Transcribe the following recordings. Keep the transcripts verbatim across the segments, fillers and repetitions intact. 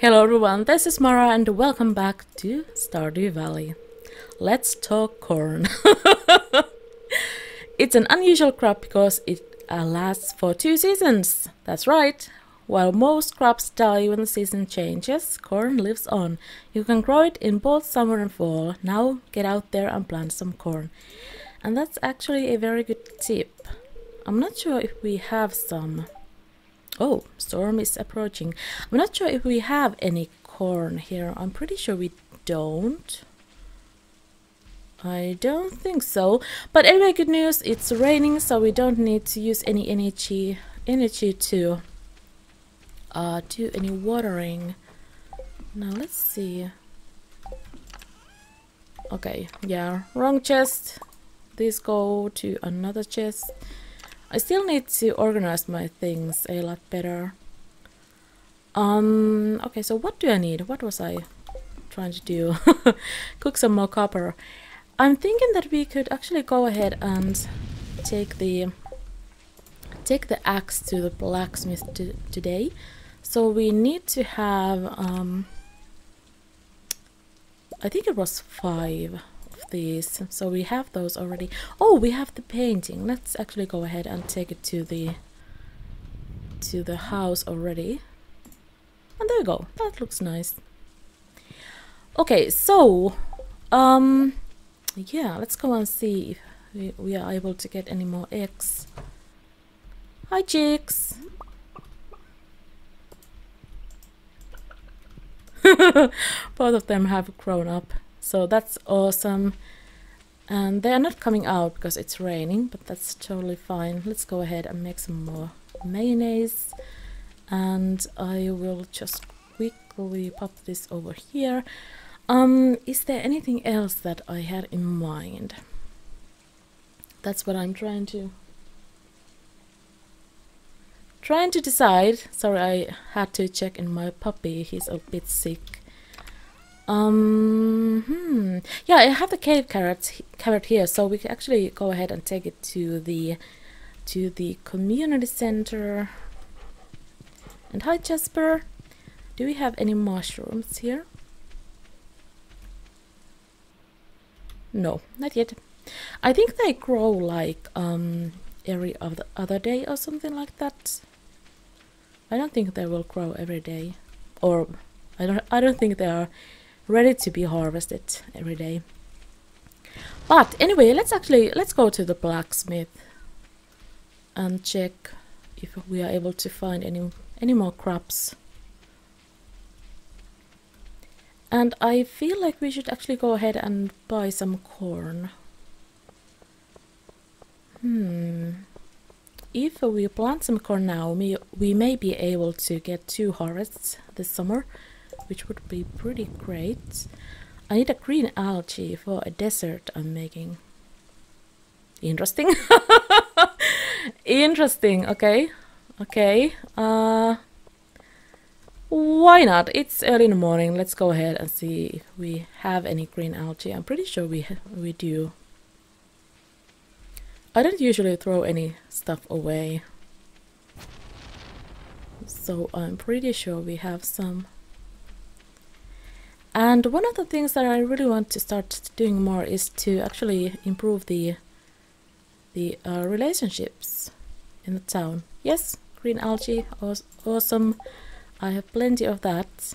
Hello everyone, this is Mara and welcome back to Stardew Valley. Let's talk corn. It's an unusual crop because it uh, lasts for two seasons. That's right. While most crops die when the season changes, corn lives on. You can grow it in both summer and fall. Now get out there and plant some corn. And that's actually a very good tip. I'm not sure if we have some... Oh, storm is approaching. I'm not sure if we have any corn here. I'm pretty sure we don't. I don't think so. But anyway, good news. It's raining, so we don't need to use any energy energy to uh, do any watering. Now, let's see. Okay, yeah, wrong chest. These go to another chest. I still need to organize my things a lot better. Um, okay, so what do I need? What was I trying to do? Cook some more copper. I'm thinking that we could actually go ahead and take the take the axe to the blacksmith today. So we need to have um, I think it was five. These, so we have those already. Oh, we have the painting. Let's actually go ahead and take it to the to the house already. And there we go. That looks nice. Okay, so um yeah, let's go and see if we, we are able to get any more eggs. Hi, chicks. Both of them have grown up. So that's awesome, and they are not coming out because it's raining, but that's totally fine. Let's go ahead and make some more mayonnaise, and I will just quickly pop this over here. Um, is there anything else that I had in mind? That's what I'm trying to trying to decide. Sorry, I had to check in my puppy. He's a bit sick. Um, hmm. Yeah, I have the cave carrot carrot here, so we can actually go ahead and take it to the to the community center. And hi, Jasper. Do we have any mushrooms here? No, not yet. I think they grow like um every other other day or something like that. I don't think they will grow every day, or I don't I don't think they are ready to be harvested every day. But anyway, let's actually let's go to the blacksmith and check if we are able to find any any more crops. And I feel like we should actually go ahead and buy some corn. Hmm. If we plant some corn now, we we may be able to get two harvests this summer, which would be pretty great. I need a green algae for a dessert I'm making. Interesting. Interesting, okay. Okay, uh, why not? It's early in the morning. Let's go ahead and see if we have any green algae. I'm pretty sure we, we do. I don't usually throw any stuff away. So I'm pretty sure we have some. And one of the things that I really want to start doing more is to actually improve the the uh, relationships in the town. Yes, green algae, awesome. I have plenty of that.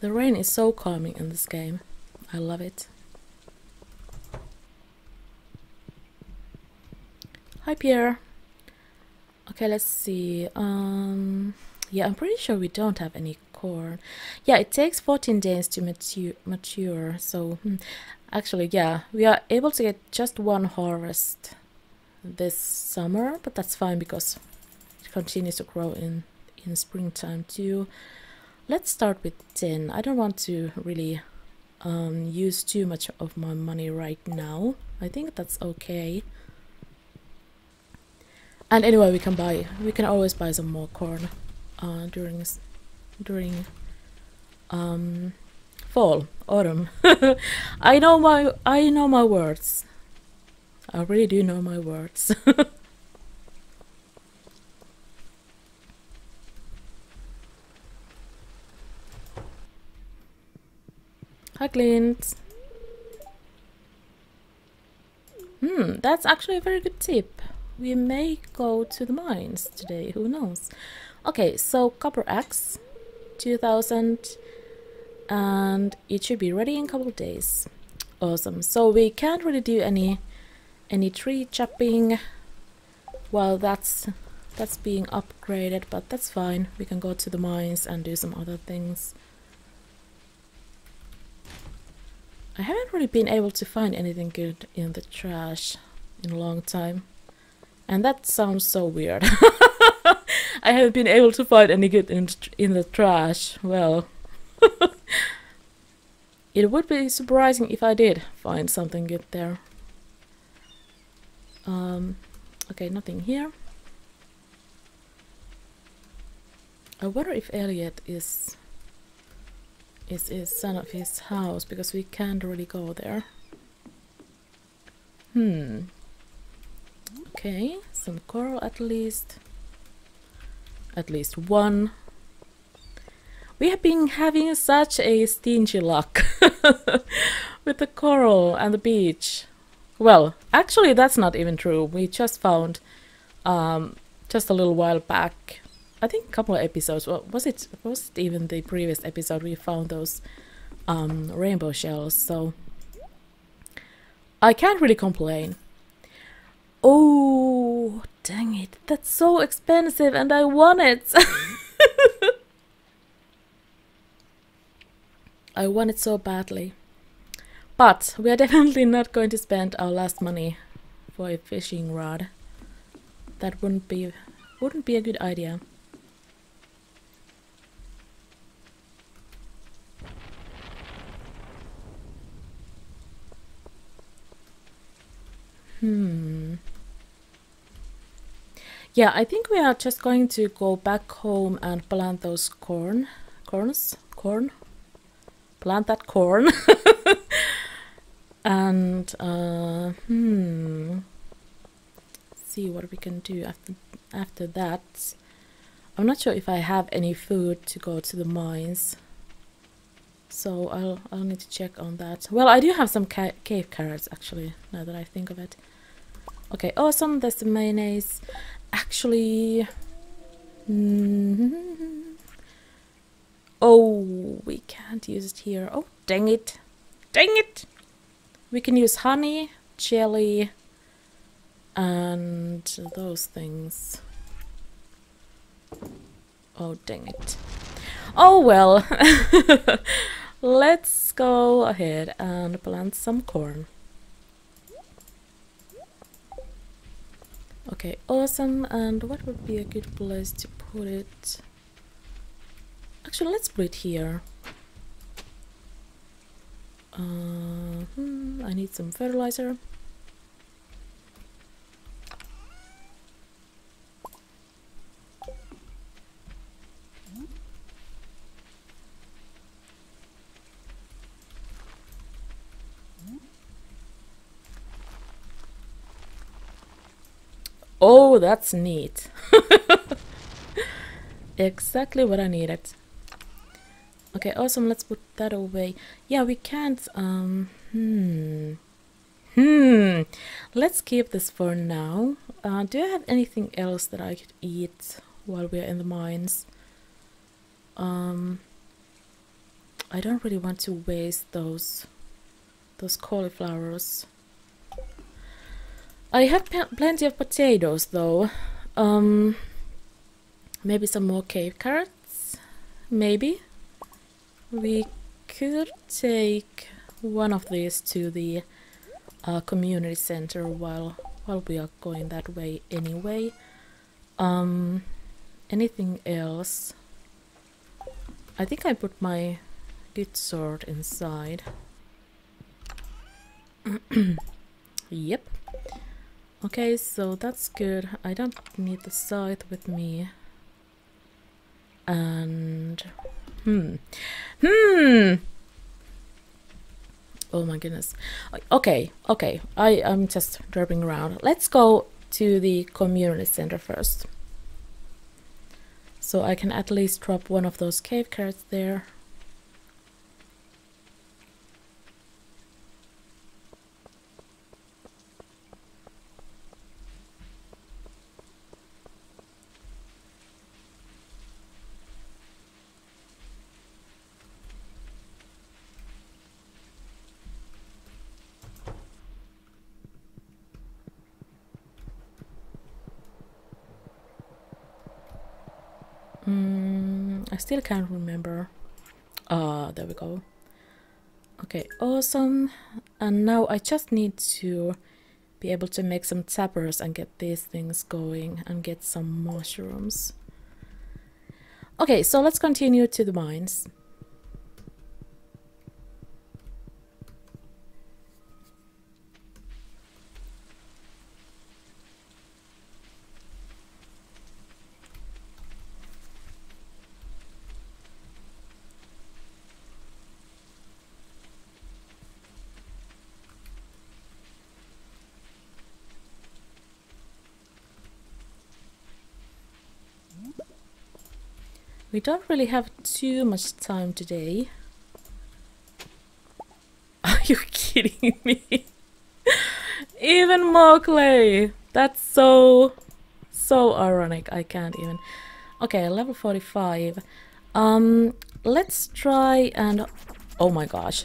The rain is so calming in this game. I love it. Hi, Pierre. Okay, let's see. Um, yeah, I'm pretty sure we don't have any corn. Yeah, it takes fourteen days to mature, mature. So, actually, yeah, we are able to get just one harvest this summer, but that's fine because it continues to grow in, in springtime too. Let's start with ten. I don't want to really um, use too much of my money right now. I think that's okay. And anyway, we can buy. We can always buy some more corn. uh, during during um, fall, autumn. I know my I know my words. I really do know my words. Hi, Clint. Hmm, that's actually a very good tip. We may go to the mines today, who knows? Okay, so copper axe, two thousand, and it should be ready in a couple of days. Awesome, so we can't really do any any tree chopping while that's, that's being upgraded, but that's fine. We can go to the mines and do some other things. I haven't really been able to find anything good in the trash in a long time. And that sounds so weird. I haven't been able to find any good in, in the trash. Well, it would be surprising if I did find something good there. Um, okay, nothing here. I wonder if Elliot is... Is his son of his house, because we can't really go there. Hmm. Okay, some coral at least. At least one. We have been having such a stingy luck with the coral and the beach. Well, actually that's not even true. We just found um, just a little while back. I think a couple of episodes, was it was it even the previous episode, we found those um, rainbow shells, so I can't really complain. Oh, dang it, that's so expensive and I want it! I want it so badly. But we are definitely not going to spend our last money for a fishing rod. That wouldn't be, wouldn't be a good idea. Hmm. Yeah, I think we are just going to go back home and plant those corn. Corns? Corn? Plant that corn. And, uh, hmm. See what we can do after, after that. I'm not sure if I have any food to go to the mines. So I'll, I'll need to check on that. Well, I do have some ca cave carrots, actually, now that I think of it. Okay, awesome, there's the mayonnaise. Actually... Mm-hmm. Oh, we can't use it here. Oh, dang it. Dang it! We can use honey, jelly, and those things. Oh, dang it. Oh well, let's go ahead and plant some corn. Okay, awesome, and what would be a good place to put it? Actually, let's put it here. Uh, hmm, I need some fertilizer. Oh, that's neat. Exactly what I needed. Okay, awesome, let's put that away. Yeah, we can't, um, hmm. Hmm, let's keep this for now. Uh, do I have anything else that I could eat while we're in the mines? Um, I don't really want to waste those, those cauliflowers. I have plenty of potatoes though. Um, maybe some more cave carrots? Maybe? We could take one of these to the uh, community center while, while we are going that way anyway. Um, anything else? I think I put my good sword inside. Yep. Okay, so that's good. I don't need the scythe with me. And hmm hmm oh my goodness. Okay, okay, I am just driving around. Let's go to the community center first, so I can at least drop one of those cave carrots there. I still can't remember. Ah, uh, there we go. Okay, awesome. And now I just need to be able to make some tappers and get these things going and get some mushrooms. Okay, so let's continue to the mines. We don't really have too much time today. Are you kidding me? Even more clay! That's so, so ironic. I can't even. Okay, level forty-five. Um, let's try and... Oh my gosh.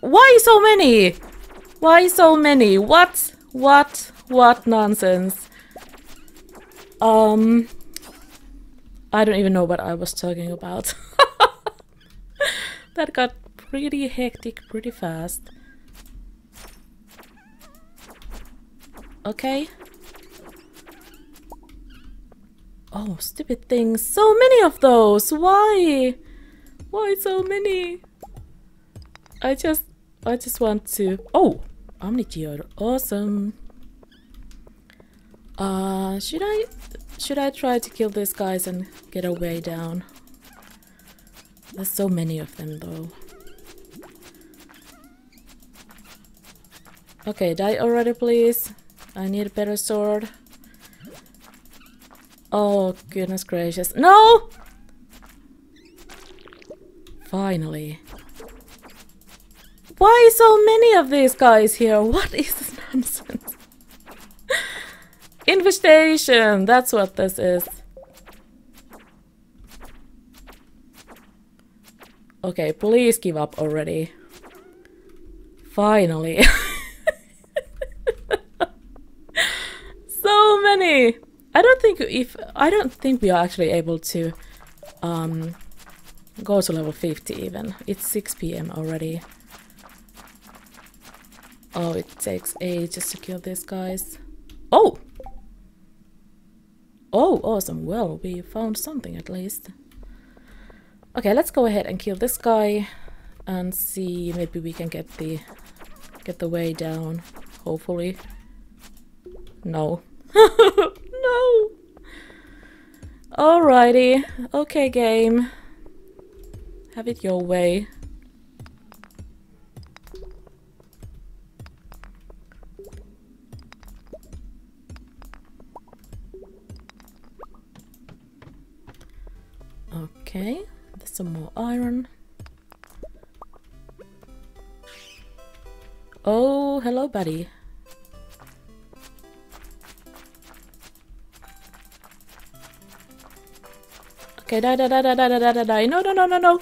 Why so many? Why so many? What? What? What nonsense? Um... I don't even know what I was talking about. That got pretty hectic pretty fast. Okay. Oh, stupid things. So many of those. Why? Why so many? I just I just want to... Oh, Omni Geode. Awesome. Uh, should I... Should I try to kill these guys and get away down? There's so many of them though. Okay, die already please. I need a better sword. Oh goodness gracious. No! Finally. Why so many of these guys here? What is this nonsense? Infestation! That's what this is. Okay, please give up already. Finally. So many! I don't think if I don't think we are actually able to um go to level fifty even. It's six p m already. Oh, it takes ages to kill these guys. Oh! Oh, awesome. Well, we found something at least. Okay, let's go ahead and kill this guy and see, maybe we can get the get the way down, hopefully. No. No. Alrighty. Okay, game. Have it your way. Okay, there's some more iron. Oh, hello, buddy. Okay, die, die, die, die, die, die, die, die. No, no, no, no, no.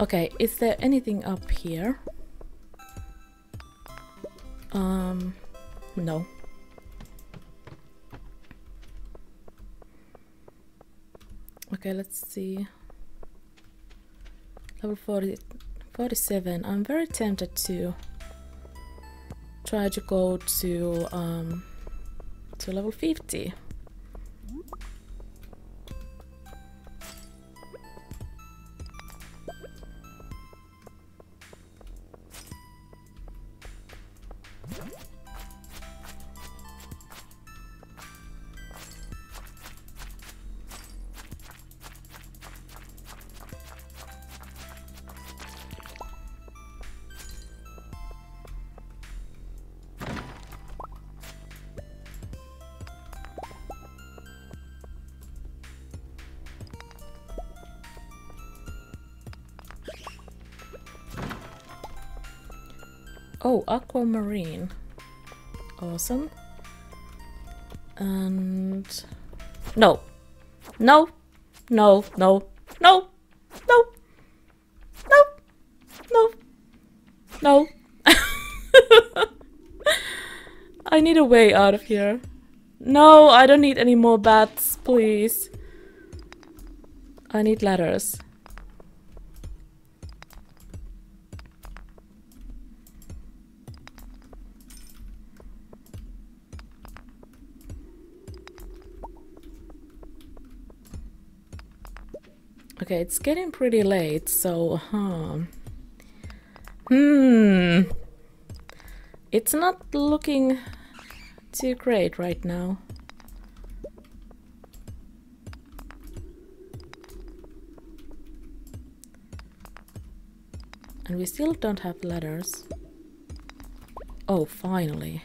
Okay, is there anything up here? Um, no. Okay, let's see. Level forty, forty-seven. I'm very tempted to try to go to, um, to level fifty. Oh, aquamarine. Awesome. And... No. No. No. No. No. No. No. No. No. I need a way out of here. No, I don't need any more bats, please. I need ladders. Okay, it's getting pretty late, so, huh. Hmm. It's not looking too great right now. And we still don't have ladders. Oh, finally.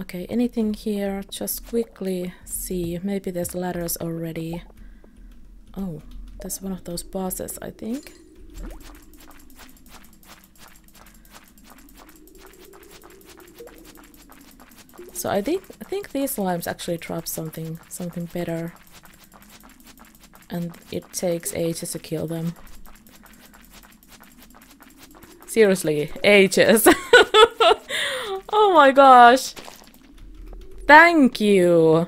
Okay, anything here? Just quickly see. Maybe there's ladders already. Oh, that's one of those bosses, I think. So I think I think these slimes actually drop something something better, and it takes ages to kill them. Seriously, ages. Oh my gosh! Thank you.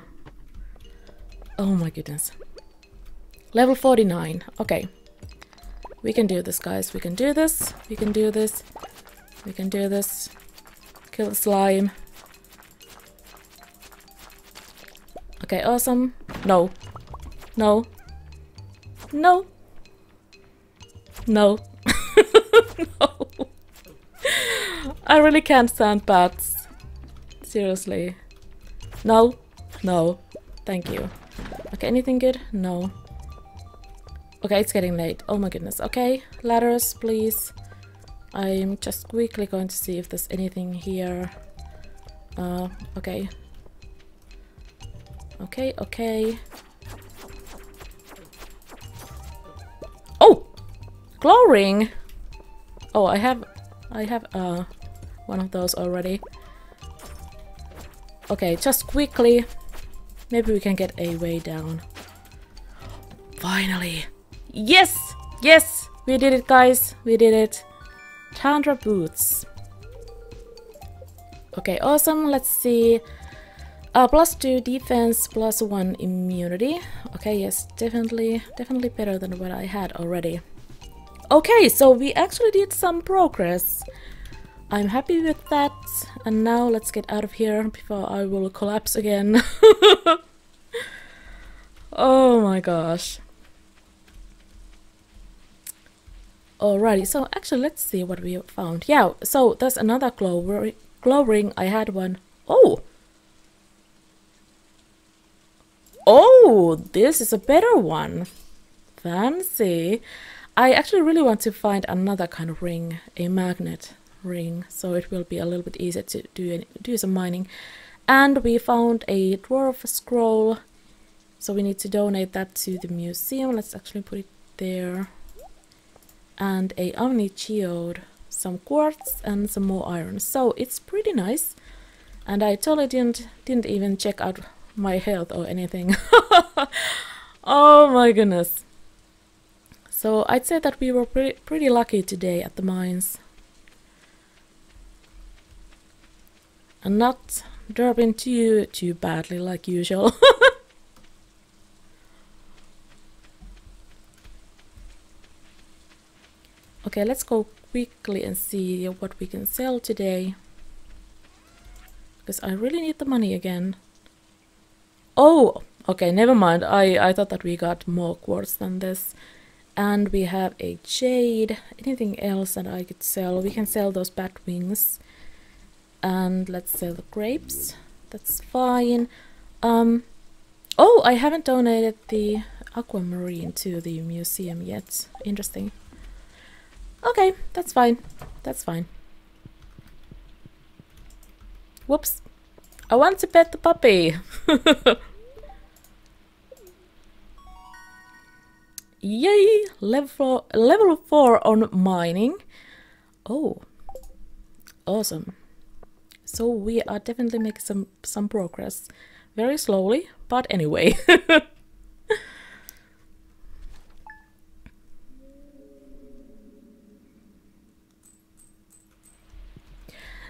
Oh my goodness. Level forty-nine. Okay. We can do this, guys. We can do this. We can do this. We can do this. Kill the slime. Okay, awesome. No. No. No. No. No. I really can't stand bats. Seriously. No. No. Thank you. Okay, anything good? No. Okay, it's getting late. Oh my goodness. Okay, ladders, please. I'm just quickly going to see if there's anything here. Uh, okay. Okay, okay. Oh! Glow ring! Oh, I have... I have, uh, one of those already. Okay, just quickly. Maybe we can get a way down. Finally! Yes! Yes! We did it, guys! We did it! Tundra Boots. Okay, awesome. Let's see. Uh, plus two defense, plus one immunity. Okay, yes, definitely, definitely better than what I had already. Okay, so we actually did some progress. I'm happy with that. And now let's get out of here before I will collapse again. Oh my gosh. Alrighty, so actually let's see what we found. Yeah, so there's another glow, glow ring. I had one. Oh! Oh, this is a better one. Fancy. I actually really want to find another kind of ring, a magnet ring, so it will be a little bit easier to do, any, do some mining. And we found a dwarf scroll, so we need to donate that to the museum. Let's actually put it there. And a Omni Geode, some quartz and some more iron. So it's pretty nice. And I totally didn't didn't even check out my health or anything. Oh my goodness. So I'd say that we were pretty pretty lucky today at the mines. And not dropping too too badly like usual. Okay, let's go quickly and see what we can sell today. Because I really need the money again. Oh, okay, never mind. I, I thought that we got more quartz than this. And we have a jade. Anything else that I could sell? We can sell those bat wings. And let's sell the grapes. That's fine. Um, oh, I haven't donated the aquamarine to the museum yet. Interesting. Okay, that's fine. That's fine. Whoops. I want to pet the puppy. Yay! Level, level four on mining. Oh, awesome. So we are definitely making some, some progress. Very slowly, but anyway.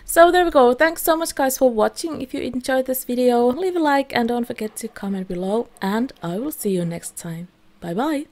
So there we go. Thanks so much guys for watching. If you enjoyed this video, leave a like and don't forget to comment below. And I will see you next time. Bye bye.